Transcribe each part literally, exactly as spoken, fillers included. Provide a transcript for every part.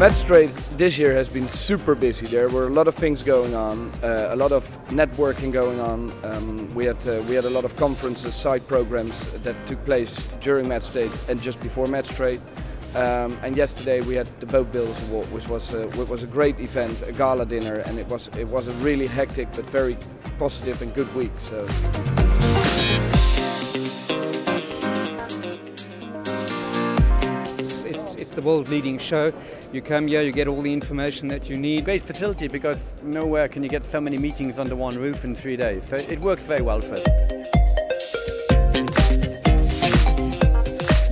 METSTRADE this year has been super busy. There were a lot of things going on, uh, a lot of networking going on. Um, we had uh, we had a lot of conferences, side programs that took place during METSTRADE and just before METSTRADE. Um, and yesterday we had the Boat Bills Award, which was a, which was a great event, a gala dinner, and it was it was a really hectic but very positive and good week. So. It's the world-leading show. You come here, you get all the information that you need. Great facility, because nowhere can you get so many meetings under one roof in three days. So it works very well for us.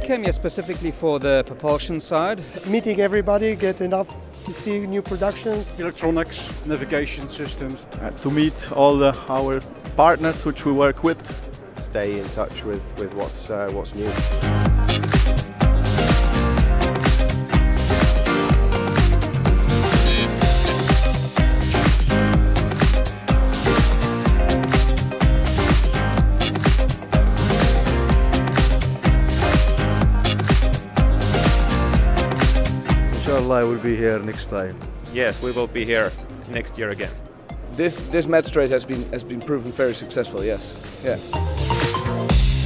We came here specifically for the propulsion side. Meeting everybody, get enough to see new productions. Electronics, navigation systems. Uh, to meet all the, our partners which we work with. Stay in touch with, with what's, uh, what's new. I will be here next time. Yes, we will be here next year again. This this METSTRADE has been has been proven very successful. Yes. Yeah.